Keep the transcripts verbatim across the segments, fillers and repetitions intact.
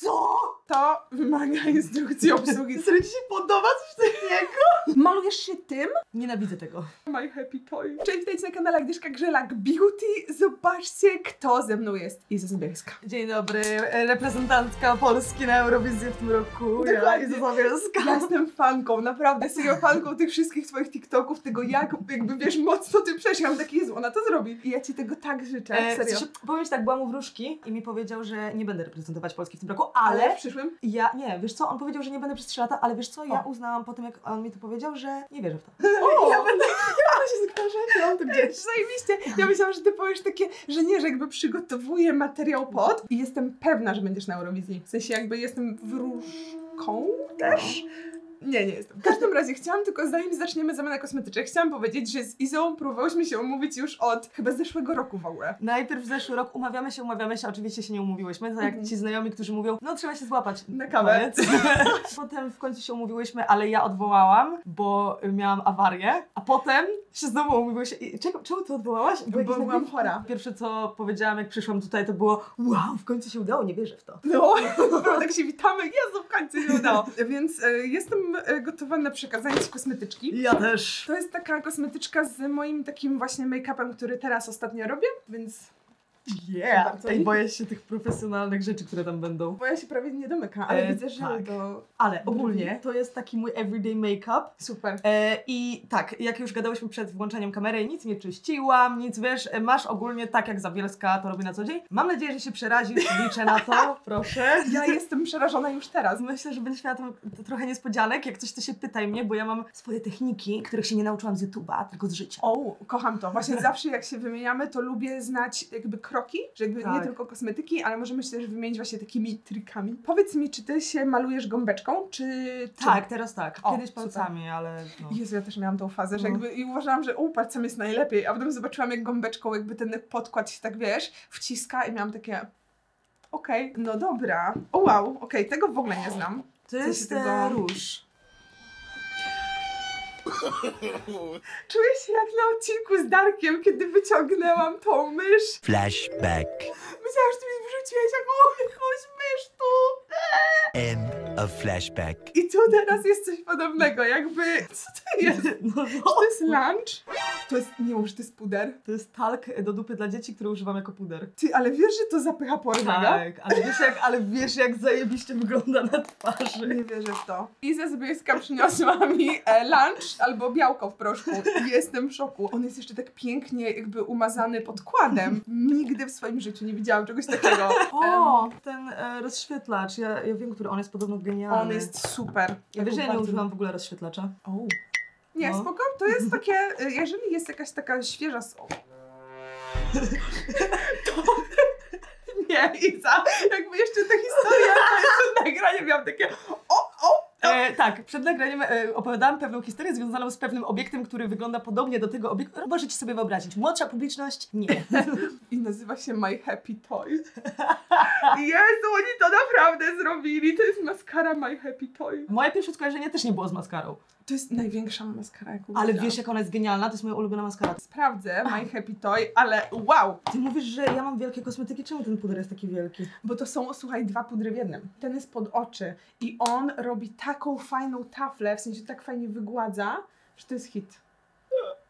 Co? To wymaga instrukcji obsługi. Który ci się podoba, coś takiego? Malujesz się tym? Nienawidzę tego. My Happy Toy. Cześć, witajcie na kanale Agnieszka Grzelak Beauty. Zobaczcie, kto ze mną jest. Iza Zabielska. Dzień dobry, reprezentantka Polski na Eurowizji w tym roku. Ja, Iza Zabielska. Ja jestem fanką, naprawdę. Serio fanką tych wszystkich twoich TikToków, tego jak, jakby wiesz, mocno ty przeszłam. Taki jest, ona to zrobi. I ja ci tego tak życzę, e, serio. Powiem ci tak, byłam u wróżki i mi powiedział, że nie będę reprezentować Polski w tym roku, ale... ale w przyszłym? Ja, nie, wiesz co, on powiedział, że nie będę przez trzy lata, ale wiesz co, ja o. uznałam po tym, jak on mi to powiedział, że nie wierzę w to. O, ja będę, ja się zgłaszam, to gdzieś. Zajebiście, ja myślałam, że ty powiesz takie, że nie, że jakby przygotowuję materiał pod i jestem pewna, że będziesz na Eurowizji. W sensie jakby jestem wróżką też. Nie, nie jestem. W każdym razie chciałam tylko, zanim zaczniemy zamianę kosmetyczek, chciałam powiedzieć, że z Izą próbowałyśmy się umówić już od chyba zeszłego roku w ogóle. Najpierw zeszły rok umawiamy się, umawiamy się, oczywiście się nie umówiłyśmy, tak jak ci znajomi, którzy mówią, no trzeba się złapać. Na kawę. Potem w końcu się umówiłyśmy, ale ja odwołałam, bo miałam awarię, a potem się znowu umówiłyśmy. I czego, czemu ty odwołałaś? Bo, bo byłam chora. Pierwsze co powiedziałam, jak przyszłam tutaj, to było wow, w końcu się udało, nie wierzę w to. No, tak się witamy, Jezu, w końcu się udało. Więc y, jestem gotowa na przekazanie ci kosmetyczki. Ja też. To jest taka kosmetyczka z moim takim właśnie make-upem, który teraz ostatnio robię, więc... Yeah. Ej, boję się tych profesjonalnych rzeczy, które tam będą. Bo ja się prawie nie domyka, ale e, widzę, że tak. do... Ale ogólnie to jest taki mój everyday make-up. Super. E, I tak, jak już gadałyśmy przed włączeniem kamery, nic nie czyściłam, nic wiesz, masz ogólnie tak jak Zabielska to robi na co dzień. Mam nadzieję, że się przerazisz, liczę na to, proszę. Ja jestem przerażona już teraz. Myślę, że będziesz miała to, to trochę niespodzianek, jak coś to się pytaj mnie, bo ja mam swoje techniki, których się nie nauczyłam z YouTube'a, tylko z życia. O, kocham to. Właśnie zawsze jak się wymieniamy, to lubię znać jakby kroki, że jakby tak. nie tylko kosmetyki, ale możemy się też wymienić właśnie takimi trikami. Powiedz mi, czy ty się malujesz gąbeczką, czy... Tak, czy... teraz tak. O, kiedyś palcami, super. ale... No. Jezu, ja też miałam tą fazę, że jakby i uważałam, że u, palcami jest najlepiej, a potem zobaczyłam, jak gąbeczką jakby ten podkład się tak, wiesz, wciska i miałam takie... Okej, okay, no dobra. O, wow, okej, okay, tego w ogóle nie znam. To jest tego... róż. Czuję się jak na odcinku z Darkiem, kiedy wyciągnęłam tą mysz. Flashback. Myślałam, że ty mi wrzuciłeś jakąś mysz tu. End of flashback. I tu teraz jest coś podobnego, jakby... Co to jest? No, no. Czy to jest lunch? To jest... Nie mów, że to jest puder. To jest talk do dupy dla dzieci, który używam jako puder. Ty, ale wiesz, że to zapycha porwaga? Tak, ale wiesz, jak, ale wiesz jak zajebiście wygląda na twarzy. Nie wierzę w to. Iza Zabielska przyniosła mi e, lunch albo białko w proszku. Jestem w szoku. On jest jeszcze tak pięknie jakby umazany podkładem. Nigdy w swoim życiu nie widziałam czegoś takiego. O, um, ten e, rozświetlacz. Ja, ja wiem, który on jest podobno genialny. On jest super. Ja wiesz, że ja nie używam w ogóle rozświetlacza. O. Nie, no. Spoko, to jest takie, jeżeli jest jakaś taka świeża so... to... Nie, Iza, jakby jeszcze ta historia, to jest to nagranie, miałam takie o, o. No. E, tak, przed nagraniem e, opowiadałam pewną historię związaną z pewnym obiektem, który wygląda podobnie do tego obiektu. Możecie sobie wyobrazić. Młodsza publiczność? Nie. I nazywa się My Happy Toy. Jezu, oni to naprawdę zrobili. To jest maskara My Happy Toy. Moje pierwsze skojarzenie też nie było z maskarą. To jest największa maskara, jaką Ale wiesz, jak ona jest genialna? To jest moja ulubiona maskara. Sprawdzę My Happy Toy, ale wow! Ty mówisz, że ja mam wielkie kosmetyki. Czemu ten puder jest taki wielki? Bo to są, słuchaj, dwa pudry w jednym. Ten jest pod oczy i on robi tak taką fajną taflę, w sensie tak fajnie wygładza, że to jest hit.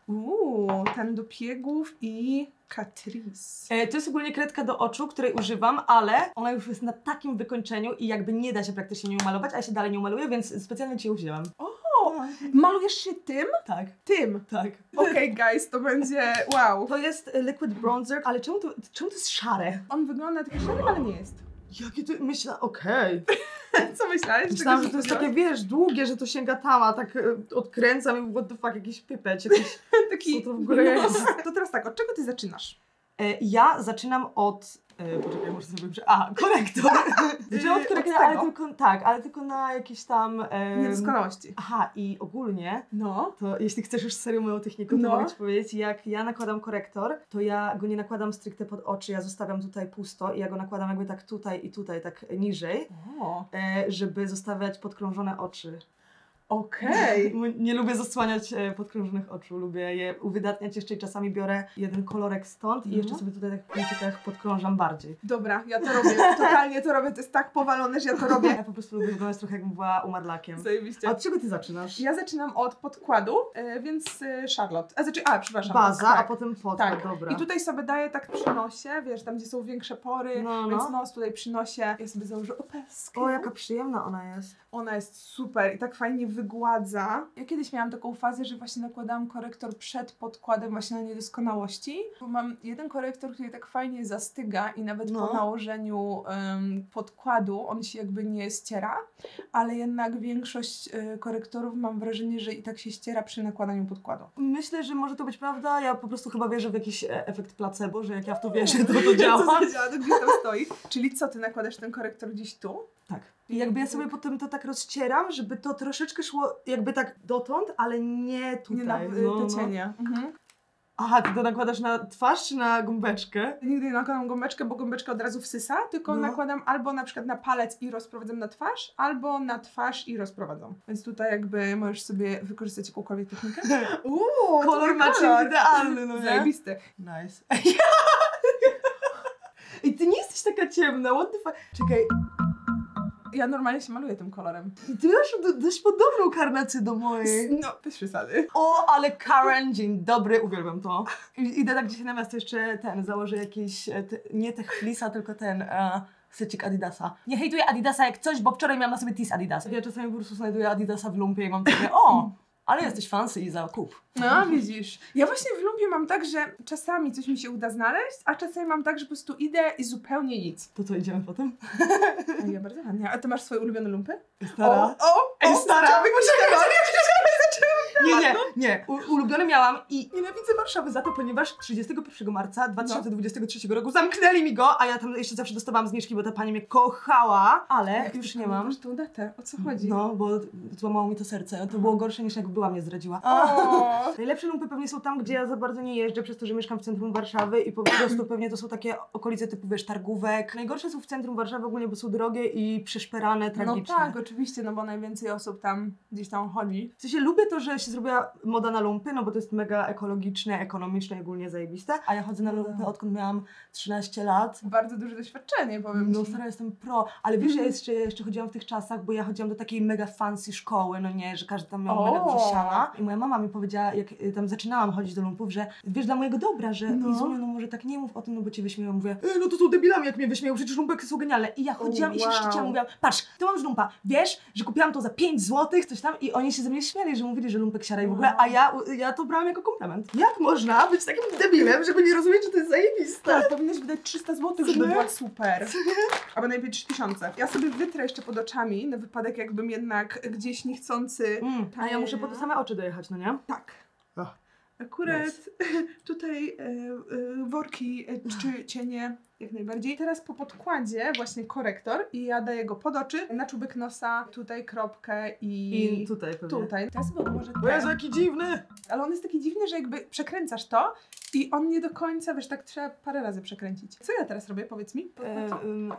Uuu, ten do piegów i Catrice. E, to jest ogólnie kredka do oczu, której używam, ale ona już jest na takim wykończeniu i jakby nie da się praktycznie nie umalować, a ja się dalej nie umaluję, więc specjalnie cię użyłam. O, malujesz się tym? Tak. Tym? Tak. Okej, okay, guys, to będzie wow. To jest liquid bronzer, ale czemu to, czemu to jest szare? On wygląda taki szary, ale nie jest. Jakie to... Myślałam... Okej. Okay. Co myślałeś? Myślałam, że to jest takie, wiesz, długie, że to sięga tam, a tak odkręcam i what the fuck, jakiś pypeć, jakiś... Taki... Co to w ogóle jest? To teraz tak, od czego ty zaczynasz? E, ja zaczynam od... E, poczekaj, może sobie przy... A, korektor. Zaczynam od korektora, od ale tylko... Tak, ale tylko na jakieś tam... E... Niedoskonałości. Aha, i ogólnie... No. To jeśli chcesz już serio moją technikę, to no. mogę ci powiedzieć, jak ja nakładam korektor, to ja go nie nakładam stricte pod oczy, ja zostawiam tutaj pusto i ja go nakładam jakby tak tutaj i tutaj, tak niżej, e, żeby zostawiać podkrążone oczy. Okej. Okay. Nie lubię zasłaniać podkrążonych oczu, lubię je uwydatniać jeszcze i czasami biorę jeden kolorek stąd i jeszcze sobie tutaj tak w punkcikach podkrążam bardziej. Dobra, ja to robię, totalnie to robię, to jest tak powalone, że ja to robię. Ja po prostu lubię wyglądać trochę jakbym była umarlakiem. Zajebiście. A od czego ty zaczynasz? Ja zaczynam od podkładu, więc Charlotte, a, znaczy, a przepraszam. Baza, tak. A potem podkład, tak. Dobra. I tutaj sobie daję, tak przynoszę, wiesz, tam gdzie są większe pory, no, no. Więc nos tutaj przynoszę, ja sobie założę opaskę. O, jaka przyjemna ona jest. Ona jest super i tak fajnie wygląda. Wygładza. Ja kiedyś miałam taką fazę, że właśnie nakładałam korektor przed podkładem właśnie na niedoskonałości. Bo mam jeden korektor, który tak fajnie zastyga i nawet no. Po nałożeniu um, podkładu on się jakby nie ściera, ale jednak większość y, korektorów mam wrażenie, że i tak się ściera przy nakładaniu podkładu. Myślę, że może to być prawda. Ja po prostu chyba wierzę w jakiś efekt placebo, że jak ja w to wierzę, to to działa. To działa, to gdzieś tam stoi. Czyli co, ty nakładasz ten korektor gdzieś tu? Tak. I jakby ja sobie potem to tak rozcieram, żeby to troszeczkę szło jakby tak dotąd, ale nie tutaj. Nie na no, te cienie. No. Mhm. Aha, ty to nakładasz na twarz czy na gąbeczkę? Nigdy nie nakładam gąbeczkę, bo gąbeczkę od razu wsysa, tylko no. Nakładam albo na przykład na palec i rozprowadzam na twarz, albo na twarz i rozprowadzam. Więc tutaj jakby możesz sobie wykorzystać jakąkolwiek technikę. Uuu, kolor macie idealny, no nie? Zajebisty. Nice. I ty nie jesteś taka ciemna, what the fuck? Czekaj. Ja normalnie się maluję tym kolorem. I ty masz dość podobną karnację do mojej. No, bez przesady. O, ale Karen, dzień dobry, uwielbiam to. I, idę tak gdzieś na miasto, jeszcze ten, założę jakiś, te, nie te chlisa, tylko ten uh, secik Adidasa. Nie hejtuję Adidasa jak coś, bo wczoraj miałam na sobie tis Adidasa. Ja czasami po prostu znajduję Adidasa w lumpie i mam takie, o, ale jesteś fancy i za kup. No, widzisz. Ja właśnie w lumpie mam tak, że czasami coś mi się uda znaleźć, a czasami mam tak, że po prostu idę i zupełnie nic. To co, idziemy potem? Ja bardzo chętnie. A ty masz swoje ulubione lumpy? Stara. O, o, ej, stara. Nie, nie, nie. U, ulubione miałam i nienawidzę Warszawy za to, ponieważ trzydziestego pierwszego marca dwa tysiące dwudziestego trzeciego roku zamknęli mi go, a ja tam jeszcze zawsze dostawałam zniżki, bo ta pani mnie kochała, ale jak już nie mam. Tą datę, o co chodzi? No, bo złamało mi to serce. To było gorsze niż jak była mnie zdradziła. Najlepsze lumpy pewnie są tam, gdzie ja za bardzo nie jeżdżę, przez to, że mieszkam w centrum Warszawy i po prostu pewnie to są takie okolice typu, wiesz, targówek. Najgorsze są w centrum Warszawy ogólnie, bo są drogie i przeszperane, tragiczne. No tak, oczywiście, no bo najwięcej osób tam gdzieś tam chodzi. W sensie lubię to, że się zrobiła moda na lumpy, no bo to jest mega ekologiczne, ekonomiczne i ogólnie zajebiste. A ja chodzę na lumpy, odkąd miałam trzynaście lat. Bardzo duże doświadczenie, powiem no, ci. No stara, jestem pro. Ale wiesz, ja jeszcze, jeszcze chodziłam w tych czasach, bo ja chodziłam do takiej mega fancy szkoły, no nie, że każdy tam miał o. mega dużo siana. I moja mama mi powiedziała, jak tam zaczynałam chodzić do lumpów, że wiesz, dla mojego dobra, że no. Izuniu, no może tak nie mów o tym, no bo cię wyśmieją. Mówię, e, no to są debilami, jak mnie wyśmieją, przecież lumpek są genialne. I ja chodziłam oh, wow. i się szczyciłam, mówiłam, patrz, to mam z lumpa, wiesz, że kupiłam to za pięć złotych, coś tam i oni się ze mnie śmiali, że mówili, że lumpek siara i w ogóle, a ja, ja to brałam jako komplement. Jak można być takim debilem, żeby nie rozumieć, że to jest zajebiste? Tak, powinnaś wydać trzysta złotych, żeby była super. Albo najpierw trzy tysiące. Ja sobie wytrę jeszcze pod oczami, na wypadek jakbym jednak gdzieś niechcący... Mm, a ja muszę po te same oczy dojechać, no nie? Tak. Oh. Akurat nice. Tutaj e, e, worki e, czy cienie jak najbardziej. Teraz po podkładzie właśnie korektor i ja daję go pod oczy, na czubek nosa, tutaj kropkę i, I tutaj pewnie. Tutaj. Teraz bo może ten. Bo jest taki dziwny! Ale on jest taki dziwny, że jakby przekręcasz to i on nie do końca, wiesz, tak trzeba parę razy przekręcić. Co ja teraz robię? Powiedz mi. E, e,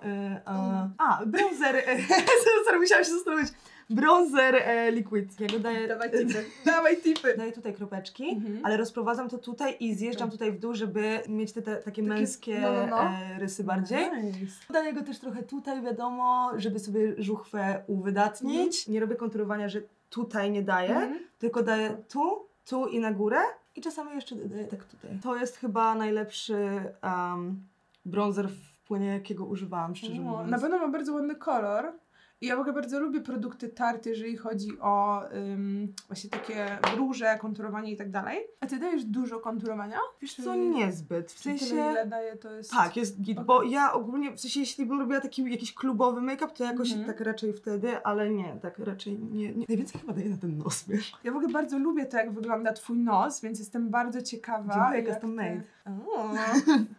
e, a, a, bronzer. Bronzer, musiałam się zastanowić. Bronzer e, liquid. Ja go daję... Dawaj tipy. Dawaj tipy. Daję tutaj kropeczki, mhm. ale rozprowadzam to tutaj i zjeżdżam tutaj w dół, żeby mieć te, te takie, takie męskie no, no, no. E, rysy bardziej. Nice. Daję go też trochę tutaj, wiadomo, żeby sobie żuchwę uwydatnić. Mhm. Nie robię konturowania, że tutaj nie daję, mhm. tylko daję tu, tu i na górę. I czasami jeszcze daję tak tutaj. To jest chyba najlepszy um, bronzer w płynie, jakiego używałam, szczerze mówiąc. Na pewno ma bardzo ładny kolor. I ja w ogóle bardzo lubię produkty Tarte, jeżeli chodzi o ym, właśnie takie róże, konturowanie i tak dalej. A ty dajesz dużo konturowania? Wiesz co, niezbyt. W sensie... Tyle, ile daje, to jest... Tak, jest git, okay. Bo ja ogólnie, w sensie jeśli bym robiła taki jakiś klubowy make-up, to jakoś mm-hmm. tak raczej wtedy, ale nie, tak raczej nie, nie. Najwięcej chyba daje na ten nos, wiesz? Ja w ogóle bardzo lubię to, jak wygląda twój nos, więc jestem bardzo ciekawa. Dziękuję, jak jestem made.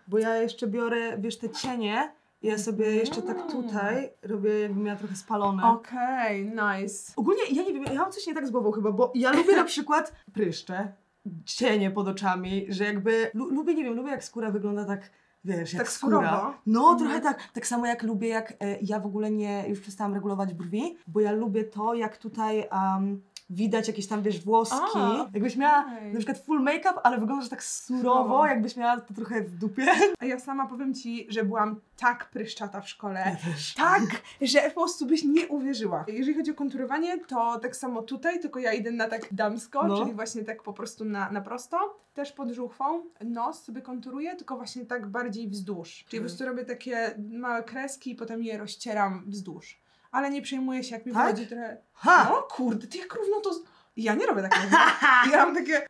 Bo ja jeszcze biorę, wiesz, te cienie. Ja sobie jeszcze tak tutaj robię, jakbym miała trochę spalone. Okej, okay, nice. Ogólnie ja nie wiem, ja mam coś nie tak z głową chyba, bo ja lubię na przykład pryszcze, cienie pod oczami, że jakby... Lu lubię, nie wiem, lubię jak skóra wygląda tak... Wiesz, jak tak skóra. No, mm. trochę tak. Tak samo jak lubię, jak e, ja w ogóle nie... Już przestałam regulować brwi, bo ja lubię to, jak tutaj... Um, widać jakieś tam, wiesz, włoski. A, jakbyś miała okay. na przykład full make-up, ale wyglądasz tak surowo, Słowo. jakbyś miała to trochę w dupie. A ja sama powiem ci, że byłam tak pryszczata w szkole. Ja też. Tak, że po prostu byś nie uwierzyła. Jeżeli chodzi o konturowanie, to tak samo tutaj, tylko ja idę na tak damsko, no. czyli właśnie tak po prostu na, na prosto. Też pod żuchwą nos sobie konturuję, tylko właśnie tak bardziej wzdłuż. Czyli hmm. po prostu robię takie małe kreski i potem je rozcieram wzdłuż. Ale nie przejmuję się, jak mi tak? wychodzi trochę... Ha! No kurde, ty jak równo to... Ja nie robię takiego. Ja mam takie...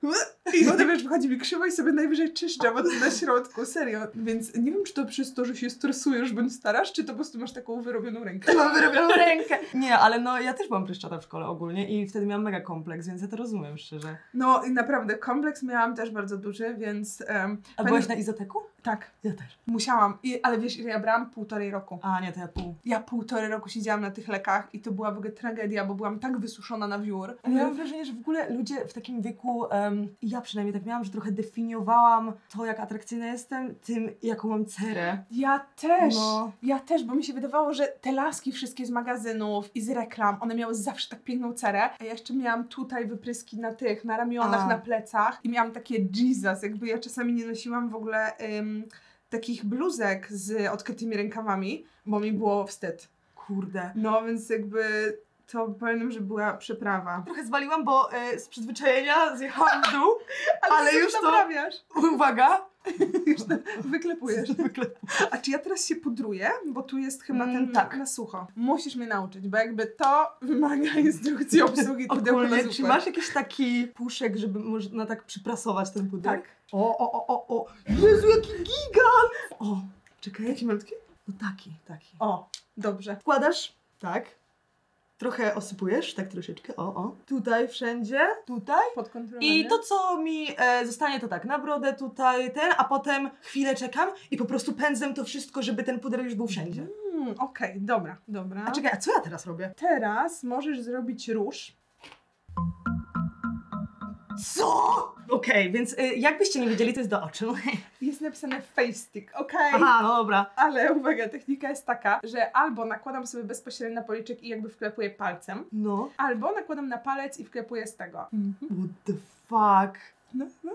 I potem wiesz, wychodzi mi krzywo i sobie najwyżej czyszczę, bo to na środku, serio. Więc nie wiem, czy to przez to, że się stresujesz bądź starasz, czy to po prostu masz taką wyrobioną rękę. Mam wyrobioną rękę. Nie, ale no ja też byłam pryszczata w szkole ogólnie i wtedy miałam mega kompleks, więc ja to rozumiem szczerze. No i naprawdę, kompleks miałam też bardzo duży, więc... Um, A pani... byłaś na izoteku? Tak. Ja też. Musiałam, I, ale wiesz, ja brałam półtorej roku. A nie, to ja pół. Ja półtorej roku siedziałam na tych lekach i to była w ogóle tragedia, bo byłam tak wysuszona na wiór. Ja miałam wrażenie, że w ogóle ludzie w takim wieku... Um, ja przynajmniej tak miałam, że trochę definiowałam to, jak atrakcyjna jestem, tym, jaką mam cerę. Ja też, no. ja też, bo mi się wydawało, że te laski wszystkie z magazynów i z reklam, one miały zawsze tak piękną cerę. A ja jeszcze miałam tutaj wypryski na tych, na ramionach, A. na plecach i miałam takie Jesus, jakby ja czasami nie nosiłam w ogóle ym, takich bluzek z odkrytymi rękawami, bo mi było wstyd. Kurde. No, więc jakby... To pamiętam, że była przeprawa. Trochę zwaliłam, bo y, z przyzwyczajenia zjechałam w dół, ale, ale już naprawiasz. to... Uwaga! Już to wyklepujesz. A czy ja teraz się pudruję? Bo tu jest chyba ten mm, tak na sucho. Musisz mnie nauczyć, bo jakby to wymaga instrukcji obsługi pudełka na zupę. Czy masz jakiś taki puszek, żeby można tak przyprasować ten pudełek? Tak. O, o, o, o, o! Jezu, jaki gigant! O, czekaj, jaki malutki? No taki, taki. O, dobrze. Wkładasz? Tak. Trochę osypujesz, tak troszeczkę, o, o. Tutaj wszędzie, tutaj. Pod kontrolą. I to, co mi e, zostanie, to tak, na brodę tutaj, ten, a potem chwilę czekam i po prostu pędzę to wszystko, żeby ten puder już był wszędzie. Mm, Okej, okay, dobra, dobra. A czekaj, a co ja teraz robię? Teraz możesz zrobić róż. Co? Okej, okay, więc y, jakbyście nie wiedzieli, to jest do oczu. Jest napisane face stick, okej? Okay. Aha, no dobra. Ale uwaga, technika jest taka, że albo nakładam sobie bezpośrednio na policzek i jakby wklepuję palcem, no, albo nakładam na palec i wklepuję z tego. Mm -hmm. What the fuck? No, no.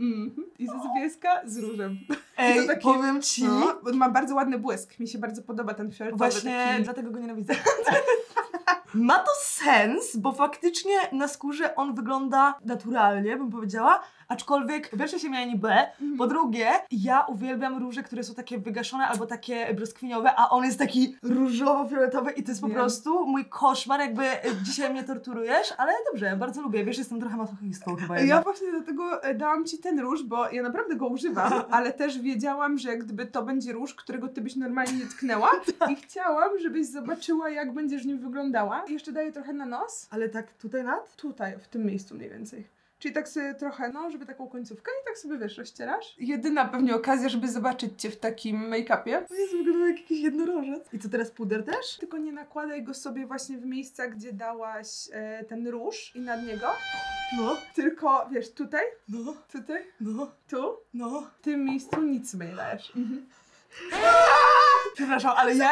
Mm -hmm. I Zabielska z różem. Ej, taki, powiem ci... No, ma bardzo ładny błysk, mi się bardzo podoba ten fioletowy. Właśnie, taki... dlatego go nienawidzę. Ma to sens, bo faktycznie na skórze on wygląda naturalnie, bym powiedziała, aczkolwiek po pierwsze się mianie B, po drugie ja uwielbiam róże, które są takie wygaszone albo takie brzoskwiniowe, a on jest taki różowo-fioletowy i to jest po Wiem. prostu mój koszmar, jakby dzisiaj mnie torturujesz, ale dobrze, bardzo lubię, wiesz, jestem trochę masochistką chyba. Jedna. Ja właśnie dlatego dałam ci ten róż, bo ja naprawdę go używam, ale też wiedziałam, że gdyby to będzie róż, którego ty byś normalnie nie tknęła i chciałam, żebyś zobaczyła, jak będziesz nim wyglądała. Jeszcze daję trochę na nos. Ale tak tutaj nad? Tutaj, w tym miejscu mniej więcej. Czyli tak sobie trochę, no, żeby taką końcówkę i tak sobie, wiesz, rozcierasz. Jedyna pewnie okazja, żeby zobaczyć cię w takim make-upie. To jest wygląda jak jakiś jednorożec. I co teraz, puder też? Tylko nie nakładaj go sobie właśnie w miejsca, gdzie dałaś e, ten róż i nad niego. No. Tylko, wiesz, tutaj. No. Tutaj. No. Tu. No. W tym miejscu nic sobie nie dajesz. Mhm. Przepraszam, ale ja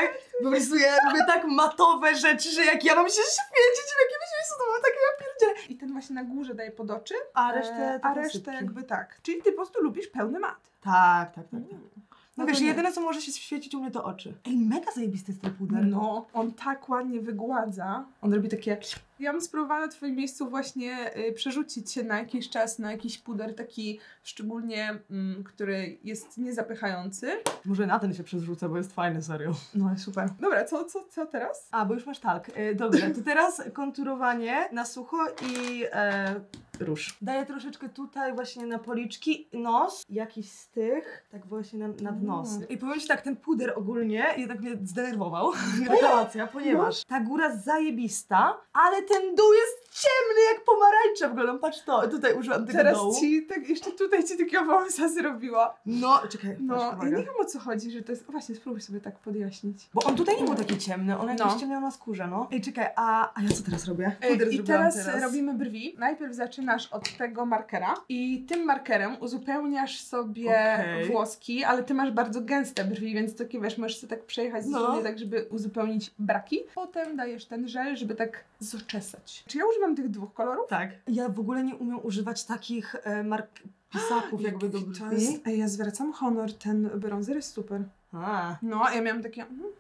rysuję tak matowe rzeczy, że jak ja mam się świecić w jakimś miejscu, to mam takie ja pierdzielę. I ten właśnie na górze daje pod oczy, a resztę, a resztę jakby tak. Czyli ty po prostu lubisz pełny mat. Tak, tak, tak. tak. No, no wiesz, jedyne co może się świecić u mnie to oczy. Ej, mega zajebisty jest ten puder. No, on tak ładnie wygładza. On robi takie... Ja bym spróbowała na twoim miejscu właśnie y, przerzucić się na jakiś czas na jakiś puder taki szczególnie, mm, który jest niezapychający. Może na ten się przerzucę, bo jest fajny, serio. No, super. Dobra, co, co, co teraz? A, bo już masz talk. Y, dobrze, to teraz konturowanie na sucho i e, róż. Daję troszeczkę tutaj właśnie na policzki, nos, jakiś z tych, tak właśnie na, nad nos. Mm. I powiem ci tak, ten puder ogólnie jednak mnie zdenerwował. Rewelacja, ponieważ ta góra zajebista, ale ten dół jest ciemny jak pomarańcza w ogóle. Patrz to, tutaj użyłam tego Teraz dołu. ci, tak, jeszcze tutaj ci takiego wąsa zrobiła. No, czekaj. No, ja nie wiem o co chodzi, że to jest... O, właśnie, spróbuj sobie tak podjaśnić. Bo on tutaj nie był taki ciemny, on jakoś no. ciemniał na skórze, no. Ej, czekaj, a, a ja co teraz robię? Puder Ej, I teraz, teraz robimy brwi. Najpierw zaczynasz od tego markera i tym markerem uzupełniasz sobie okay. włoski, ale ty masz bardzo gęste brwi, więc takie, wiesz, możesz sobie tak przejechać no. z tak, żeby uzupełnić braki. Potem dajesz ten żel, żeby tak zoczesać. Czy ja używam używam tych dwóch kolorów. Tak. Ja w ogóle nie umiem używać takich e, mark pisaków a, jakby do brwi. Ej, ja zwracam honor, ten brązer jest super. A. No, ja miałam takie... Mm, mm,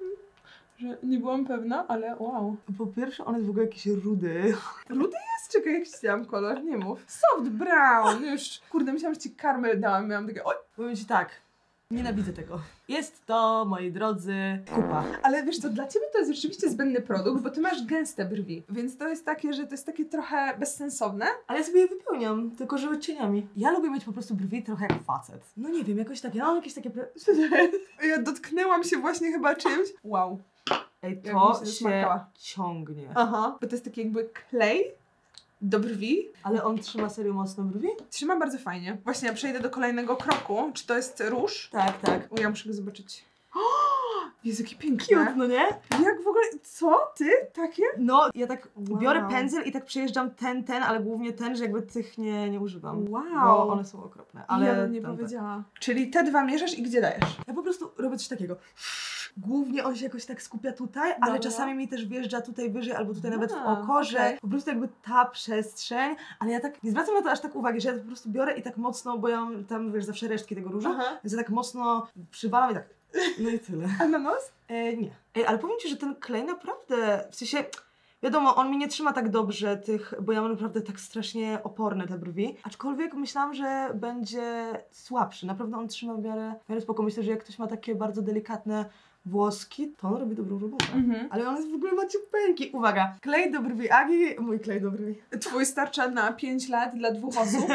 że nie byłam pewna, ale wow. Po pierwsze, on jest w ogóle jakiś rudy. Rudy jest? Czekaj, jak chciałam kolor, nie mów. Soft brown, już. Kurde, myślałam, że ci karmel dałam, miałam takie... Oj. Powiem ci tak. Nienawidzę tego. Jest to, moi drodzy, kupa. Ale wiesz co, dla ciebie to jest rzeczywiście zbędny produkt, bo ty masz gęste brwi. Więc to jest takie, że to jest takie trochę bezsensowne. Ale ja sobie je wypełniam, tylko że odcieniami. Ja lubię mieć po prostu brwi trochę jak facet. No nie wiem, jakoś takie, ja mam jakieś takie... Ja dotknęłam się właśnie chyba czymś. Wow. Ej, to się, się ciągnie. Aha. Bo to jest taki jakby klej do brwi. Ale on trzyma serio mocno brwi? Trzyma bardzo fajnie. Właśnie ja przejdę do kolejnego kroku. Czy to jest róż? Tak, tak. O, ja muszę go zobaczyć. Jezu, jakie piękne. No nie? Jak w ogóle, co? Ty? Takie? No, ja tak wow. biorę pędzel i tak przejeżdżam ten, ten, ale głównie ten, że jakby tych nie, nie używam. Wow. Bo one są okropne. Ale ja bym nie tamte. powiedziała. Czyli te dwa mierzasz i gdzie dajesz? Ja po prostu robię coś takiego. Głównie on się jakoś tak skupia tutaj, Dobra. ale czasami mi też wjeżdża tutaj wyżej albo tutaj A, nawet w oko, że okay. po prostu jakby ta przestrzeń, ale ja tak nie zwracam na to aż tak uwagi, że ja to po prostu biorę i tak mocno, bo ja tam wiesz zawsze resztki tego różu, Aha. więc ja tak mocno przywalam i tak, no i tyle. A na nos? E, nie. Ej, ale powiem ci, że ten klej naprawdę, w sensie... Wiadomo, on mi nie trzyma tak dobrze tych, bo ja mam naprawdę tak strasznie oporne te brwi. Aczkolwiek myślałam, że będzie słabszy. Na pewno on trzyma w miarę, w miarę spoko. Myślę, że jak ktoś ma takie bardzo delikatne włoski, to on robi dobrą robotę. Mm-hmm. Ale on jest w ogóle maciupeńki. Uwaga, klej do brwi Agi, mój klej do brwi. Twój starcza na pięć lat dla dwóch osób.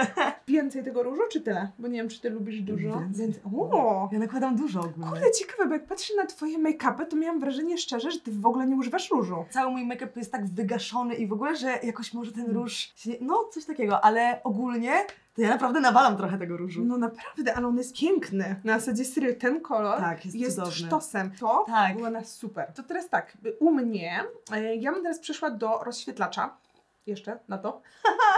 Więcej tego różu czy tyle? Bo nie wiem, czy ty lubisz dużo. Więcej. O. Ja nakładam dużo ogólnie. Kurde, ciekawe, bo jak patrzę na twoje make-upy, to miałam wrażenie szczerze, że ty w ogóle nie używasz różu. Cały mój make-up jest tak wygaszony i w ogóle, że jakoś może ten róż się... No, coś takiego, ale ogólnie... Ja naprawdę nawalam trochę tego różu. No naprawdę, ale on jest piękny. Na zasadzie serio ten kolor tak, jest, jest sztosem. To tak. było nas super. To teraz tak, u mnie, ja bym teraz przeszła do rozświetlacza. Jeszcze na to.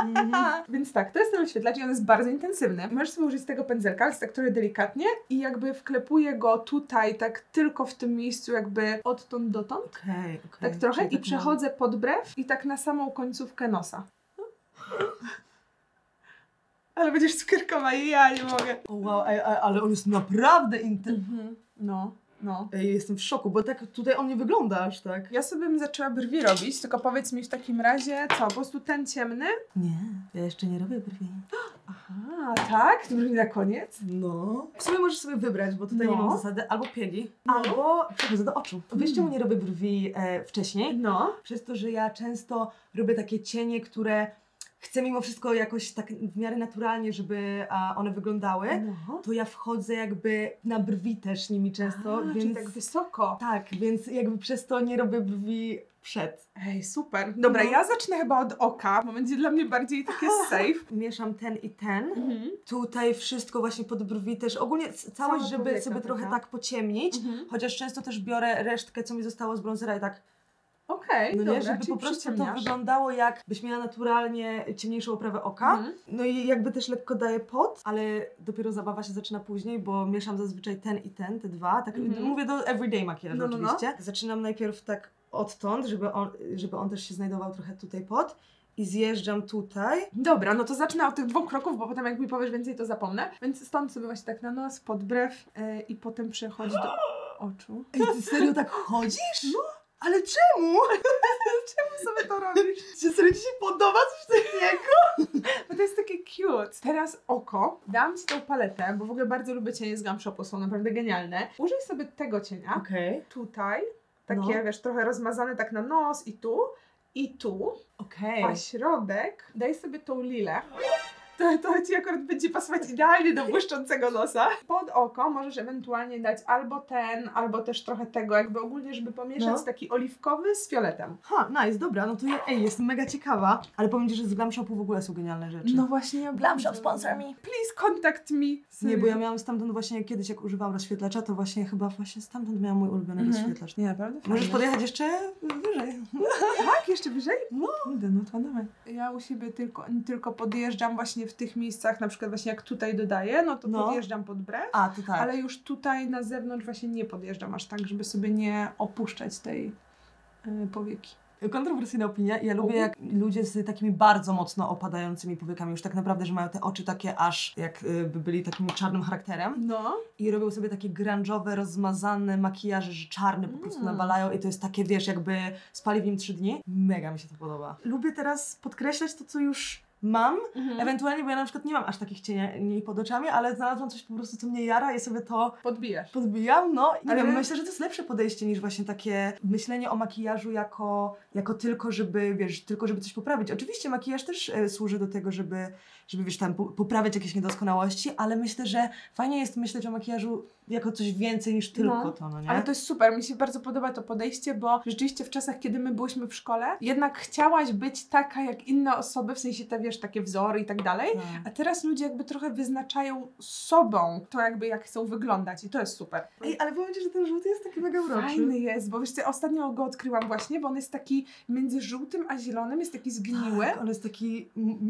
Mm-hmm. Więc tak, to jest ten oświetlacz i on jest bardzo intensywny. Możesz sobie użyć tego pędzelka, tak trochę delikatnie i jakby wklepuję go tutaj, tak tylko w tym miejscu jakby odtąd dotąd. Okay, okay. Tak trochę Czyli i tak przechodzę mam... pod brew i tak na samą końcówkę nosa. Ale będziesz cukierkowa i ja nie mogę. O wow, a, a, ale on jest naprawdę intensywny. Mm-hmm. No, no. Ej, jestem w szoku, bo tak tutaj on nie wygląda aż tak. Ja sobie bym zaczęła brwi robić, tylko powiedz mi w takim razie, co, po prostu ten ciemny? Nie, ja jeszcze nie robię brwi. Aha, tak? To brwi na koniec? No. W sumie możesz sobie wybrać, bo tutaj no. nie mam zasady. Albo piegi, no. albo przechodzę do oczu. Mm. Wiesz, czemu nie robię brwi e, wcześniej? No. Przez to, że ja często robię takie cienie, które... Chcę mimo wszystko jakoś tak w miarę naturalnie, żeby a, one wyglądały, Aha. to ja wchodzę jakby na brwi też nimi często, a, więc... Czyli tak wysoko. Tak, więc jakby przez to nie robię brwi przed. Ej, super. Dobra, no. ja zacznę chyba od oka, bo będzie dla mnie bardziej takie safe. Mieszam ten i ten. Mhm. Tutaj wszystko właśnie pod brwi też, ogólnie całość, Cała żeby sobie taka. trochę tak pociemnić, mhm. chociaż często też biorę resztkę, co mi zostało z bronzera i tak... Okej, okay, no nie, żeby po prostu to wyglądało jakbyś miała naturalnie ciemniejszą oprawę oka. Mm. No i jakby też lekko daję pot, ale dopiero zabawa się zaczyna później, bo mieszam zazwyczaj ten i ten, te dwa. Tak, mm -hmm. Mówię do everyday makijażu no, no, oczywiście. No. Zaczynam najpierw tak odtąd, żeby on, żeby on też się znajdował trochę tutaj pod. I zjeżdżam tutaj. Dobra, no to zacznę od tych dwóch kroków, bo potem jak mi powiesz więcej, to zapomnę. Więc stąd sobie właśnie tak na nos, pod brew yy, i potem przechodź do oczu. Ej, ty serio tak chodzisz? No. Ale czemu? Czemu sobie to robisz? Czy serio ci się podoba coś takiego? Bo to jest takie cute. Teraz oko. Dałam ci tą paletę, bo w ogóle bardzo lubię cienie z Glamshopu, są naprawdę genialne. Użyj sobie tego cienia. Okay. Tutaj. Takie, no. wiesz, trochę rozmazane tak na nos i tu. I tu. Okej. Okay. A środek daj sobie tą lilę. To, to ci akurat będzie pasować idealnie do błyszczącego nosa. Pod oko możesz ewentualnie dać albo ten, albo też trochę tego, jakby ogólnie, żeby pomieszać no. taki oliwkowy z fioletem. Ha, nice, dobra, no to ja, ej, jestem mega ciekawa. Ale powiem ci, że z Glamshopu w ogóle są genialne rzeczy. No właśnie, ja Glamshop sponsor me. Please contact me. Sorry. Nie, bo ja miałam stamtąd właśnie kiedyś, jak używałam rozświetlacza, to właśnie chyba właśnie stamtąd miałam mój ulubiony mhm. rozświetlacz. Nie, naprawdę? Możesz fajnie. podjechać jeszcze wyżej. Tak, jeszcze wyżej? No. No to dawaj. Ja u siebie tylko, tylko podjeżdżam właśnie w tych miejscach, na przykład właśnie jak tutaj dodaję, no to no. podjeżdżam pod brew, A, to tak. ale już tutaj na zewnątrz właśnie nie podjeżdżam aż tak, żeby sobie nie opuszczać tej yy, powieki. kontrowersyjna opinia. Ja lubię, jak ludzie z takimi bardzo mocno opadającymi powiekami, już tak naprawdę, że mają te oczy takie aż, jakby byli takim czarnym charakterem. No. I robią sobie takie grunge'owe, rozmazane makijaże, że czarny po prostu mm. nawalają i to jest takie, wiesz, jakby spali w nim trzy dni. Mega mi się to podoba. Lubię teraz podkreślać to, co już mam, mhm. ewentualnie, bo ja na przykład nie mam aż takich cieni pod oczami, ale znalazłam coś po prostu, co mnie jara i sobie to podbijasz. Podbijam, no. I ale... myślę, że to jest lepsze podejście niż właśnie takie myślenie o makijażu jako, jako tylko, żeby, wiesz, tylko żeby coś poprawić. Oczywiście makijaż też e, służy do tego, żeby, żeby wiesz, tam poprawiać jakieś niedoskonałości, ale myślę, że fajnie jest myśleć o makijażu jako coś więcej niż tylko no. to, no nie? Ale to jest super, mi się bardzo podoba to podejście, bo rzeczywiście w czasach, kiedy my byłyśmy w szkole, jednak chciałaś być taka jak inne osoby, w sensie te, wiesz, takie wzory i tak dalej, no. a teraz ludzie jakby trochę wyznaczają sobą to jakby jak chcą wyglądać i to jest super. Ej, ale powiem Ci, że ten żółty jest taki mega uroczy. Fajny jest, bo wiesz co, ostatnio go odkryłam właśnie, bo on jest taki między żółtym a zielonym, jest taki zgniły. Tak, on jest taki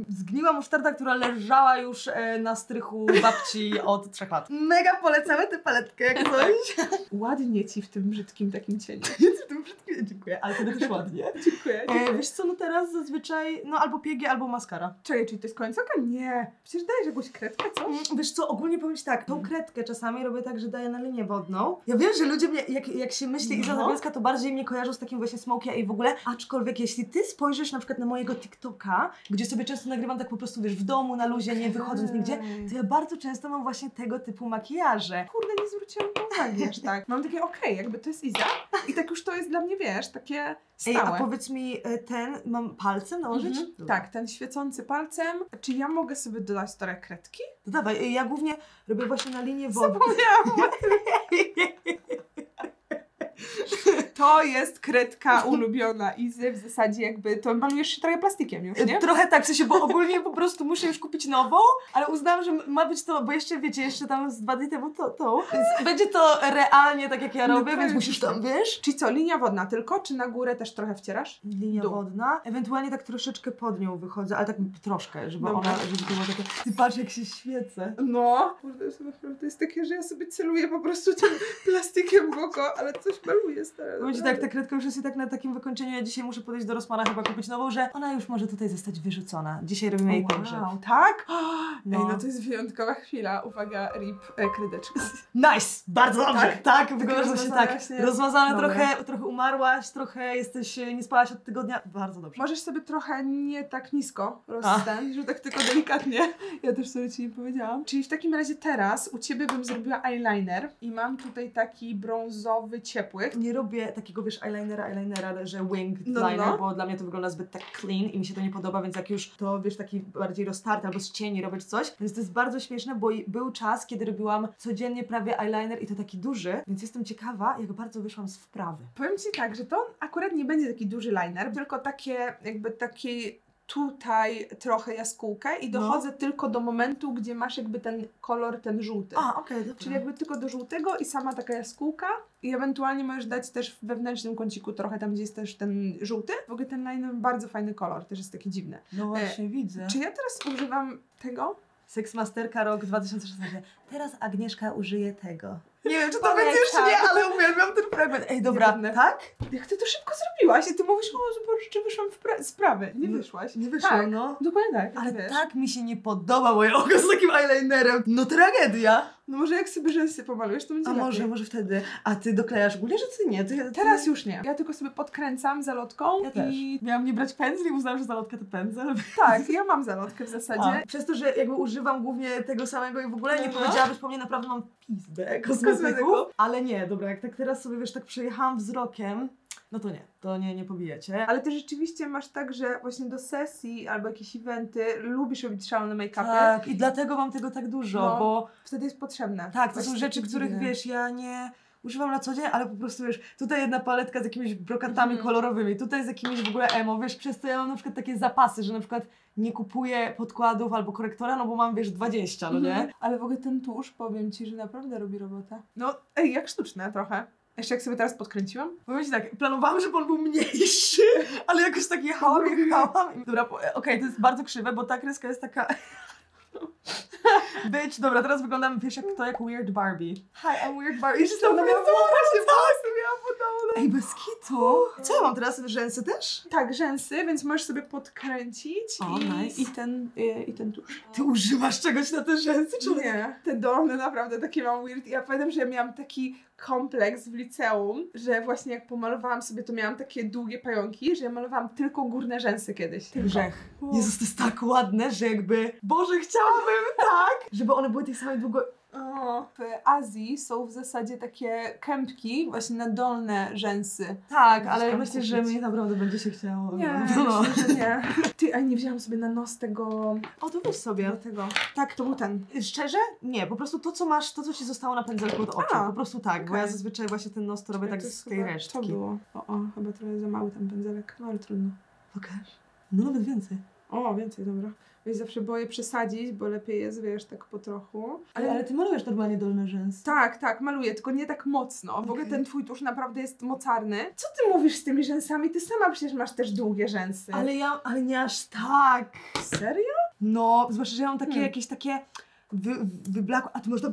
zgniła musztarda, która leżała już e, na strychu babci od trzech lat. Mega polecamy te paletkę, jak coś. Ładnie Ci w tym brzydkim takim cieniu. W tym brzydkim, dziękuję, ale to też ładnie. Dziękuję. dziękuję. E, wiesz co, no teraz zazwyczaj, no albo piegi, albo maskara. Czekaj, czyli to jest końcówka? Nie. Przecież dajesz jakąś kredkę, co? Wiesz co, ogólnie powiem Ci tak, tą kredkę czasami robię tak, że daję na linię wodną. Ja wiem, że ludzie mnie, jak, jak się myśli no. Iza Zabielska, to bardziej mnie kojarzą z takim właśnie smokia i w ogóle, aczkolwiek jeśli Ty spojrzysz na przykład na mojego TikToka, gdzie sobie często nagrywam tak po prostu, wiesz, w domu, na luzie, nie wychodząc nigdzie, to ja bardzo często mam właśnie tego typu makijaże. Kurde, nie zwróciłam uwagi, wiesz, tak. Mam takie, okej, okay, jakby to jest Iza i tak już to jest dla mnie, wiesz, takie stałe. Ej, a powiedz mi, ten mam palcem nałożyć? Mhm. Tak, ten świecący palcem. Czy ja mogę sobie dodać trochę kredki? No dawaj, ja głównie robię właśnie na linię wody. Zapomniałam! To jest kredka ulubiona Izy, w zasadzie jakby to malujesz się trochę plastikiem już, nie? Trochę tak, w sensie, bo ogólnie po prostu muszę już kupić nową, ale uznałam, że ma być to, bo jeszcze wiecie, jeszcze tam z dwa dni temu to, to. Więc będzie to realnie tak jak ja robię, no więc musisz tam, wiesz? Czyli co, linia wodna tylko, czy na górę też trochę wcierasz? Linia Dół. wodna, ewentualnie tak troszeczkę pod nią wychodzę, ale tak troszkę, żeby Dobra. ona, żeby to było takie, ty patrz jak się świecę. No, to jest takie, że ja sobie celuję po prostu tym plastikiem w oko, ale coś maluję stare. Będzie tak, ta kredka już jest i tak na takim wykończeniu. Ja dzisiaj muszę podejść do Rossmana chyba kupić nową, że ona już może tutaj zostać wyrzucona. Dzisiaj robimy jej pogrzeb. Wow, tak? No. Ej, no to jest wyjątkowa chwila. Uwaga, rip, e, kredeczka. Nice! Bardzo dobrze! Tak, tak, tak wygląda się tak. Rozmazana trochę, trochę umarłaś, trochę jesteś, nie spałaś od tygodnia. Bardzo dobrze. Możesz sobie trochę nie tak nisko rozstać, że tak tylko delikatnie. Ja też sobie Ci nie powiedziałam. Czyli w takim razie teraz u Ciebie bym zrobiła eyeliner i mam tutaj taki brązowy, ciepły. Nie robię takiego, wiesz, eyelinera, eyelinera, że winged no, liner, no. bo dla mnie to wygląda zbyt tak clean i mi się to nie podoba, więc jak już to, wiesz, taki bardziej roztarty albo z cieni robić coś, więc to jest bardzo śmieszne, bo był czas, kiedy robiłam codziennie prawie eyeliner i to taki duży, więc jestem ciekawa, jak bardzo wyszłam z wprawy. Powiem Ci tak, że to akurat nie będzie taki duży liner, tylko takie, jakby taki... tutaj trochę jaskółkę i dochodzę no. tylko do momentu, gdzie masz jakby ten kolor, ten żółty. A, okej, okay, czyli jakby tylko do żółtego i sama taka jaskółka i ewentualnie możesz dać też w wewnętrznym kąciku trochę tam, gdzie jest też ten żółty. W ogóle ten liner bardzo fajny kolor, też jest taki dziwny. No właśnie, e, widzę. Czy ja teraz używam tego? Seksmasterka rok dwa tysiące szesnasty. Teraz Agnieszka użyje tego. Nie wiem, czy to będzie już nie, ale uwielbiam ten fragment. Ej, dobra, nie, tak? Jak Ty to szybko zrobiłaś i Ty mówisz, o, że wyszłam w sprawy. Nie wyszłaś. Nie wyszłam, tak, no. Dokładnie tak. Ale wiesz. Tak mi się nie podoba moje oko z takim eyelinerem. No tragedia. No może jak sobie rzęsy pomalujesz, to będzie A lepiej. może, może wtedy. A Ty doklejasz ogólnie, że Ty nie? Ty, ty... Teraz już nie. Ja tylko sobie podkręcam zalotką ja i... Też. Miałam nie brać pędzli, uznałam, że zalotka to pędzel. Tak, ja mam zalotkę w zasadzie. A. Przez to, że jakby używam głównie tego samego i w ogóle nie no. powiedziałabyś po mnie, naprawdę mam pizdę kosmetyków. Ale nie, dobra, jak tak teraz sobie, wiesz, tak przejechałam wzrokiem, no to nie, to nie, nie pobijecie. Ale Ty rzeczywiście masz tak, że właśnie do sesji albo jakieś eventy lubisz robić szalone make-upy. Tak, i dlatego mam tego tak dużo, no, bo... wtedy jest potrzebne. Tak, to są rzeczy, których, wiesz, ja nie... używam na co dzień, ale po prostu, wiesz, tutaj jedna paletka z jakimiś brokatami mm. kolorowymi, tutaj z jakimiś w ogóle emo, wiesz, przez to ja mam na przykład takie zapasy, że na przykład nie kupuję podkładów albo korektora, no bo mam, wiesz, dwadzieścia, no nie? Mm. Ale w ogóle ten tusz, powiem Ci, że naprawdę robi robotę. No, ej, jak sztuczne trochę. Jeszcze jak sobie teraz podkręciłam? Powiem Ci tak, planowałam, żeby on był mniejszy, ale jakoś tak jechałam, jechałam. Dobra, okej, okay, to jest bardzo krzywe, bo ta kreska jest taka... Być, dobra, teraz wyglądamy, wiesz, jak to jak Weird Barbie. Hi, I'm Weird Barbie. Jeszcze tam miałam podałam. Ej, bez kitu. Co ja mam teraz? Rzęsy też? Tak, rzęsy, więc możesz sobie podkręcić o, i, nice. i, ten, i, i ten tusz. Ty używasz czegoś na te rzęsy, czy nie? Te dolne naprawdę takie mam weird. Ja pamiętam, że ja miałam taki kompleks w liceum, że właśnie jak pomalowałam sobie, to miałam takie długie pająki, że ja malowałam tylko górne rzęsy kiedyś. Ten grzech. Wow. Jezus, to jest tak ładne, że jakby... Boże, chciałabym, tak! Żeby one były tych samych długo... O, w Azji są w zasadzie takie kępki właśnie na dolne rzęsy. Tak, ale myślę, kupić. że mnie naprawdę będzie się chciało. Nie, no. Myślę, że nie. Ty, a nie wzięłam sobie na nos tego... O, to był sobie. Do tego. Tak, to był ten. Szczerze? Nie, po prostu to, co masz, to, co ci zostało na pędzelku od oczu. A, po prostu tak, okay. Bo ja zazwyczaj właśnie ten nos to robię tak z tej resztki. To było. O, o, chyba trochę za mały ten pędzelek, no ale trudno. Pokaż. No nawet więcej. O, więcej, dobra. Wiesz, zawsze boję przesadzić, bo lepiej jest, wiesz, tak po trochu. Ale, ale ty malujesz normalnie dolne rzęsy. Tak, tak, maluję, tylko nie tak mocno. Okay. W ogóle ten twój tusz naprawdę jest mocarny. Co ty mówisz z tymi rzęsami? Ty sama przecież masz też długie rzęsy. Ale ja, ale nie aż tak. Serio? No, zwłaszcza, że ja mam takie hmm. jakieś takie... Wy, wyblakło, a ty masz tak...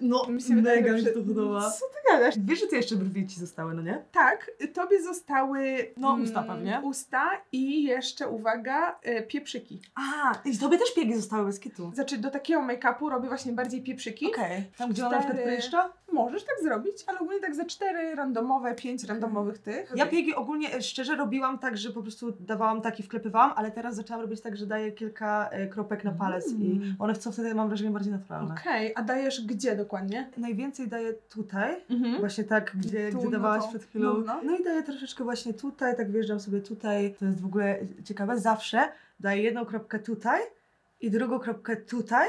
No, mi się mega mi się to podoba. Co ty gadasz? Wiesz, że ty jeszcze brwi ci zostały, no nie? Tak, tobie zostały... No, usta pewnie. Usta i jeszcze, uwaga, pieprzyki. A, i tobie też piegi zostały bez kitu. Znaczy, do takiego make-upu robię właśnie bardziej pieprzyki. Okej. Okay. Tam, gdzie ona na przykład pryszcza? Możesz tak zrobić, ale ogólnie tak za cztery randomowe, pięć randomowych tych. Ja piegi ogólnie, szczerze, robiłam tak, że po prostu dawałam tak i wklepywałam, ale teraz zaczęłam robić tak, że daję kilka kropek na palec mm. i one chcą wtedy, mam wrażenie, bardziej naturalne. Okej, okay. A dajesz gdzie dokładnie? Najwięcej daję tutaj, mhm. właśnie tak, gdzie, tu, gdzie dawałaś no to, przed chwilą. No, no. no i daję troszeczkę właśnie tutaj, tak wjeżdżam sobie tutaj. To jest w ogóle ciekawe, zawsze daję jedną kropkę tutaj i drugą kropkę tutaj.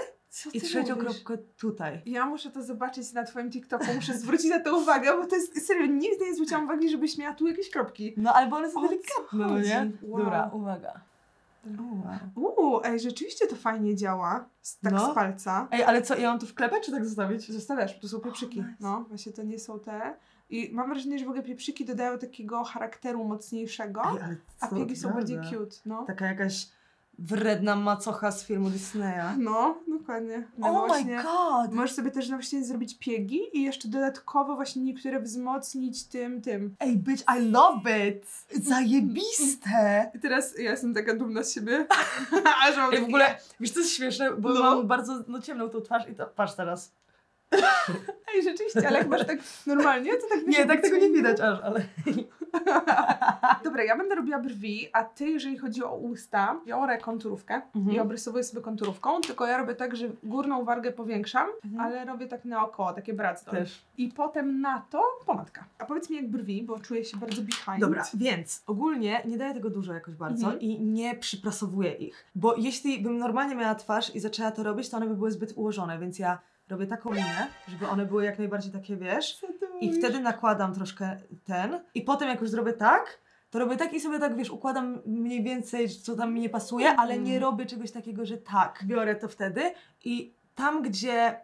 I trzecią kropkę tutaj. Ja muszę to zobaczyć na twoim TikToku, muszę zwrócić na to uwagę, bo to jest serio, nigdy nie zwróciłam uwagi, żebyś miała tu jakieś kropki. No albo one są delikatne, no nie? Wow. Dobra, uwaga. Uuu, ej, rzeczywiście to fajnie działa. Tak no. z palca. Ej, ale co, ja mam to wklepać, czy tak zostawić? Zostawiasz, to są pieprzyki. Oh, nice. No, właśnie to nie są te. I mam wrażenie, że w ogóle pieprzyki dodają takiego charakteru mocniejszego, ej, ale a piegi są bardziej cute. No. Taka jakaś wredna macocha z filmu Disneya. No, dokładnie. No oh właśnie, my god! Możesz sobie też właśnie zrobić piegi i jeszcze dodatkowo właśnie niektóre wzmocnić tym, tym. Ej, bitch, I love it! Zajebiste! I teraz ja jestem taka dumna z siebie. że mam Ej, w ogóle, wiesz co jest śmieszne? Bo no. mam bardzo no, ciemną tą twarz i to patrz teraz. Ej, rzeczywiście, ale jak masz tak normalnie, to tak... Nie, tak tego nie widać aż, ale... Dobra, ja będę robiła brwi, a ty, jeżeli chodzi o usta, ja orę konturówkę mhm. i obrysowuję sobie konturówką, tylko ja robię tak, że górną wargę powiększam, mhm. ale robię tak naokoło, takie bractwo. Też. I potem na to pomadka. A powiedz mi jak brwi, bo czuję się bardzo behind. Dobra, więc ogólnie nie daję tego dużo jakoś bardzo mhm. i nie przyprasowuję ich, bo jeśli bym normalnie miała twarz i zaczęła to robić, to one by były zbyt ułożone, więc ja... Robię taką linię, żeby one były jak najbardziej takie, wiesz, i wtedy nakładam troszkę ten i potem jak już zrobię tak, to robię tak i sobie tak, wiesz, układam mniej więcej, co tam mi nie pasuje, mm. ale nie robię czegoś takiego, że tak, biorę to wtedy i tam, gdzie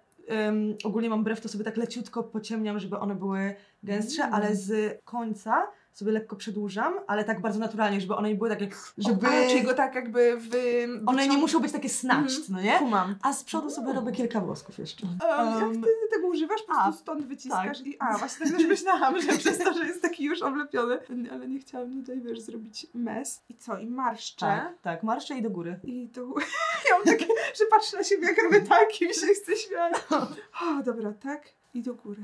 um, ogólnie mam brew, to sobie tak leciutko pociemniam, żeby one były gęstsze, mm. ale z końca sobie lekko przedłużam, ale tak bardzo naturalnie, żeby one nie były tak jak... Żeby... A, czyli go tak jakby w... One nie muszą być takie snatched, no nie? Kumam. A z przodu sobie robię kilka włosków jeszcze. Um, jak ty tego używasz, po prostu stąd wyciskasz tak. i... A, właśnie tak też myślałam, że przez to, że jest taki już oblepiony. Ale nie chciałam tutaj, wiesz, zrobić mes. I co? I marszczę. Tak, tak, marszczę i do góry. I do góry. Ja mam takie, że patrzę na siebie, jak robię tak i mi się chce śmiać. O, dobra, tak i do góry.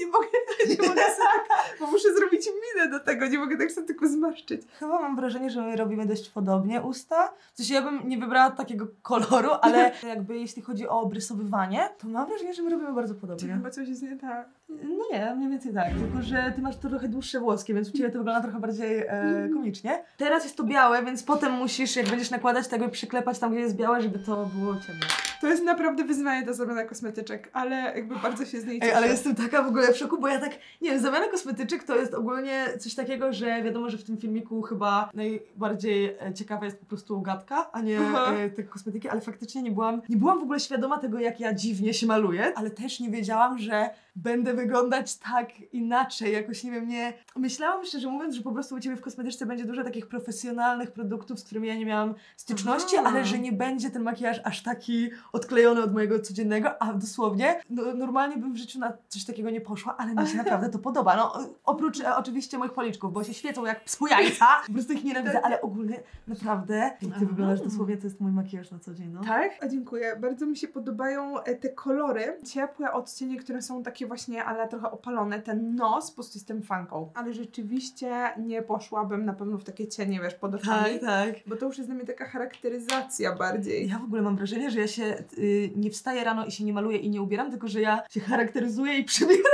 Nie mogę, nie mogę tak, bo muszę zrobić minę do tego, nie mogę tak sobie tylko zmarszczyć. Chyba mam wrażenie, że my robimy dość podobnie usta. W sensie ja bym nie wybrała takiego koloru, ale jakby jeśli chodzi o obrysowywanie, to mam wrażenie, że my robimy bardzo podobnie. Chyba coś jest nie tak. No nie, mniej więcej tak, tylko że ty masz trochę dłuższe włoski, więc u ciebie to wygląda trochę bardziej e, komicznie. Teraz jest to białe, więc potem musisz, jak będziesz nakładać, tak by przyklepać tam, gdzie jest białe, żeby to było ciemne. To jest naprawdę wyzwanie ta zamiana kosmetyczek, ale jakby bardzo się z niej cieszę. Ej, ale jestem taka w ogóle w szoku, bo ja tak, nie wiem, zamiana kosmetyczek to jest ogólnie coś takiego, że wiadomo, że w tym filmiku chyba najbardziej ciekawa jest po prostu gadka, a nie e, te kosmetyki, ale faktycznie nie byłam, nie byłam w ogóle świadoma tego, jak ja dziwnie się maluję, ale też nie wiedziałam, że będę wyglądać tak inaczej, jakoś nie wiem, nie... Myślałam szczerze mówiąc, że po prostu u Ciebie w kosmetyczce będzie dużo takich profesjonalnych produktów, z którymi ja nie miałam styczności, Aha. ale że nie będzie ten makijaż aż taki odklejony od mojego codziennego, a dosłownie no, normalnie bym w życiu na coś takiego nie poszła, ale mi się naprawdę to podoba. No, oprócz e, oczywiście moich policzków, bo się świecą jak psu jajca, po prostu ich nienawidzę, ale ogólnie naprawdę Ty Aha. wyglądasz dosłownie, to jest mój makijaż na co dzień, no. Tak? A dziękuję, bardzo mi się podobają te kolory, ciepłe odcienie, które są takie właśnie, ale trochę opalone, ten nos, po prostu jestem fanką. Ale rzeczywiście nie poszłabym na pewno w takie cienie, wiesz, pod oczami. Tak, tak. Bo to już jest dla mnie taka charakteryzacja bardziej. Ja w ogóle mam wrażenie, że ja się y, nie wstaję rano i się nie maluję i nie ubieram, tylko że ja się charakteryzuję i przybieram.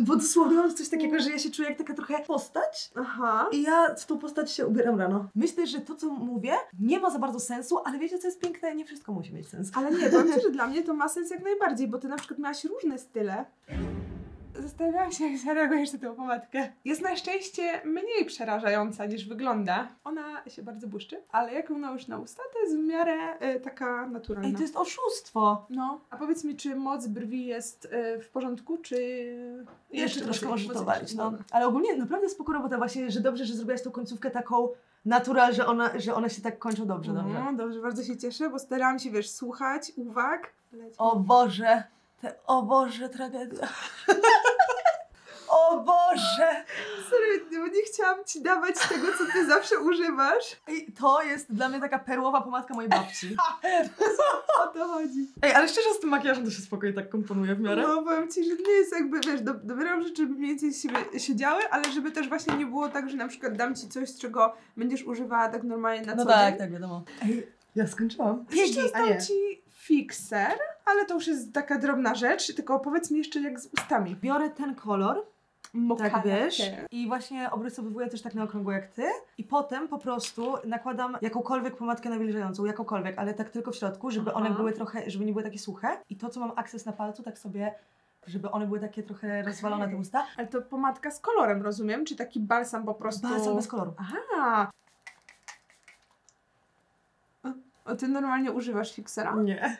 Bo dosłownie mam coś takiego, że ja się czuję jak taka trochę postać. Aha. I ja w tą postać się ubieram rano. Myślę, że to, co mówię, nie ma za bardzo sensu, ale wiecie, co jest piękne? Nie wszystko musi mieć sens. Ale nie, powiem Ci, że dla mnie to ma sens jak najbardziej, bo Ty na przykład miałaś różne style. Zastanawiałam się, jak zareagujesz na tę pomadkę. Jest na szczęście mniej przerażająca niż wygląda. Ona się bardzo błyszczy, ale jak ją nałożysz na usta, to jest w miarę y, taka naturalna. Ej, to jest oszustwo! No. A powiedz mi, czy moc brwi jest y, w porządku, czy... Jeszcze, jeszcze troszkę może to walić, no. Ale ogólnie naprawdę spoko robota właśnie, że dobrze, że zrobiłaś tą końcówkę taką natural, że, ona, że one się tak kończą dobrze, dobrze. No, dobrze, bardzo się cieszę, bo starałam się, wiesz, słuchać uwag. Leć. O Boże! Te, o Boże, tragedia. O Boże! Serio, bo nie chciałam Ci dawać tego, co Ty zawsze używasz. Ej, to jest dla mnie taka perłowa pomadka mojej babci. O to chodzi. Ej, ale szczerze z tym makijażem to się spokojnie tak komponuje w miarę. No, powiem Ci, że nie jest jakby, wiesz, do, dobieram rzeczy, żeby mniej więcej siebie siedziały, ale żeby też właśnie nie było tak, że na przykład dam Ci coś, z czego będziesz używała tak normalnie na no co tak, dzień. No tak, tak, wiadomo. Ej, ja skończyłam. Jeszcze dam Ci fikser, ale to już jest taka drobna rzecz, tylko powiedz mi jeszcze jak z ustami. Biorę ten kolor, mokary, tak wiesz, i właśnie obrysowywuję też tak na okrągło jak Ty i potem po prostu nakładam jakąkolwiek pomadkę nawilżającą, jakąkolwiek, ale tak tylko w środku, żeby Aha. one były trochę, żeby nie były takie suche i to co mam akces na palcu tak sobie, żeby one były takie trochę rozwalone okay. te usta. Ale to pomadka z kolorem, rozumiem? Czy taki balsam po prostu? Balsam bez koloru. Aha! O, Ty normalnie używasz fiksera? Nie.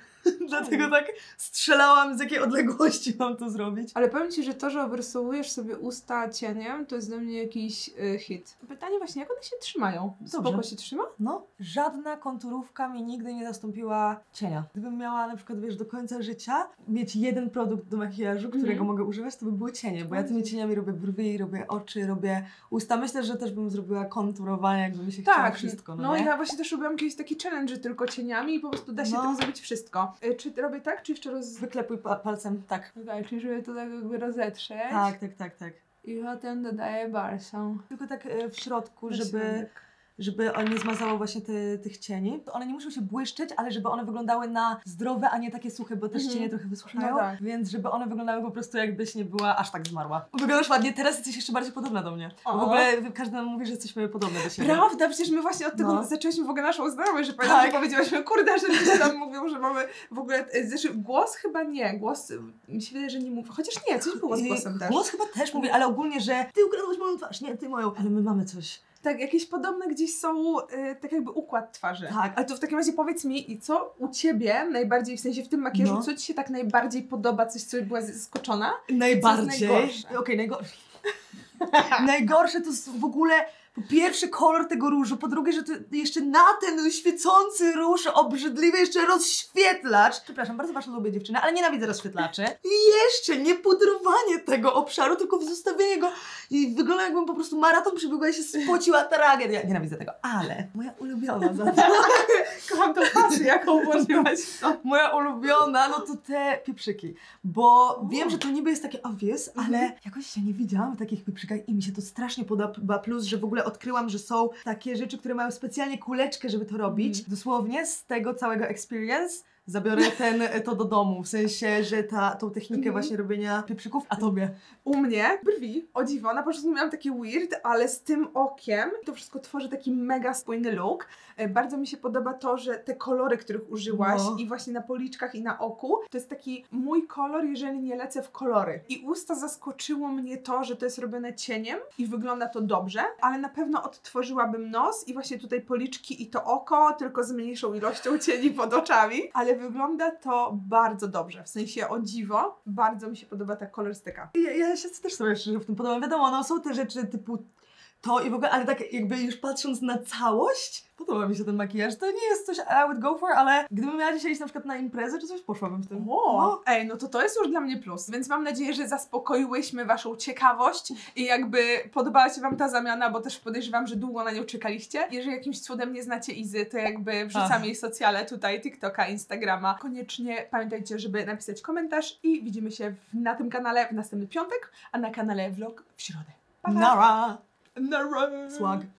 Dlatego tak strzelałam, z jakiej odległości mam to zrobić. Ale powiem Ci, że to, że obrysowujesz sobie usta cieniem, to jest dla mnie jakiś y, hit. Pytanie właśnie, jak one się trzymają? Dobrze. Spoko się trzyma? No. Żadna konturówka mi nigdy nie zastąpiła cienia. Gdybym miała na przykład, wiesz, do końca życia mieć jeden produkt do makijażu, którego mm. mogę używać, to by było cienie, bo ja tymi cieniami robię brwi, robię oczy, robię usta. Myślę, że też bym zrobiła konturowanie, jakby mi się tak. chciało wszystko. No, no ja właśnie też robiłam jakiś taki challenge, że tylko cieniami i po prostu da się no. tym zrobić wszystko. Czy robię tak, czy jeszcze roz... Wyklepuj pa palcem, tak. Tak, czyli żeby to tak jakby rozetrzeć. Tak, tak, tak, tak. I potem dodaję balsam. Tylko tak w środku, na żeby... Środek. Żeby on nie zmazało właśnie te, tych cieni. One nie muszą się błyszczeć, ale żeby one wyglądały na zdrowe, a nie takie suche, bo też mm-hmm. cienie trochę wysuszają. No tak. Więc żeby one wyglądały po prostu jakbyś nie była aż tak zmarła. Wyglądasz ładnie, teraz jesteś jeszcze bardziej podobna do mnie. O. W ogóle każdy nam mówi, że jesteśmy podobne do siebie. Prawda, przecież my właśnie od tego no. zaczęliśmy w ogóle naszą znajomość, że pamiętam, tak. że powiedziałyśmy, kurde, że ludzie nam mówią, że mamy w ogóle... Zresztą głos chyba nie, głos... Mi się wydaje, że nie mówi. Chociaż nie, coś było z głosem też. Głos chyba też mówi, ale ogólnie, że ty ukradłaś moją twarz, nie, ty moją. Ale my mamy coś... Tak, jakieś podobne gdzieś są, y, tak jakby układ twarzy. Tak. Ale to w takim razie powiedz mi, i co u Ciebie najbardziej, w sensie w tym makijażu, no. co Ci się tak najbardziej podoba, coś, co byłaś zaskoczona? Najbardziej? Okej, okay, najgorsze. Najgorsze to jest w ogóle... Po pierwsze kolor tego różu, po drugie, że to jeszcze na ten świecący róż obrzydliwy jeszcze rozświetlacz. Przepraszam, bardzo Waszą lubię dziewczynę, ale nienawidzę rozświetlaczy. I jeszcze nie pudrowanie tego obszaru, tylko zostawienie go i wygląda jakbym po prostu maraton przebiegła i się spociła tragedia. Nienawidzę tego, ale moja ulubiona za to. Kocham tą pasję, jaką włożyłaś. Moja ulubiona, no to te pieprzyki. Bo U. wiem, że to niby jest takie obvious, ale mm. jakoś ja nie widziałam w takich pieprzykach i mi się to strasznie podoba, plus, że w ogóle odkryłam, że są takie rzeczy, które mają specjalnie kuleczkę, żeby to robić. Mm. Dosłownie z tego całego experience zabiorę ten, to do domu, w sensie, że ta, tą technikę mm. właśnie robienia pieprzyków, a Tobie? U mnie brwi, o dziwo, na początku miałam takie weird, ale z tym okiem to wszystko tworzy taki mega spójny look. Bardzo mi się podoba to, że te kolory, których użyłaś no. i właśnie na policzkach i na oku, to jest taki mój kolor, jeżeli nie lecę w kolory. I usta zaskoczyło mnie to, że to jest robione cieniem i wygląda to dobrze, ale na pewno odtworzyłabym nos i właśnie tutaj policzki i to oko, tylko z mniejszą ilością cieni pod oczami, ale ale wygląda to bardzo dobrze, w sensie o dziwo, bardzo mi się podoba ta kolorystyka. Ja, ja się też sobie szczerze w tym podoba, wiadomo, no są te rzeczy typu to i w ogóle, ale tak jakby już patrząc na całość, podoba mi się ten makijaż, to nie jest coś I would go for, ale gdybym miała dzisiaj iść na przykład na imprezę czy coś, poszłabym w tym. Wow. No. Ej, no to to jest już dla mnie plus, więc mam nadzieję, że zaspokoiłyśmy waszą ciekawość i jakby podobała się wam ta zamiana, bo też podejrzewam, że długo na nią czekaliście. Jeżeli jakimś cudem nie znacie Izy, to jakby wrzucam Ach. jej socjale tutaj, TikToka, Instagrama. Koniecznie pamiętajcie, żeby napisać komentarz i widzimy się w, na tym kanale w następny piątek, a na kanale vlog w środę. Pa, pa. Nara! Swag.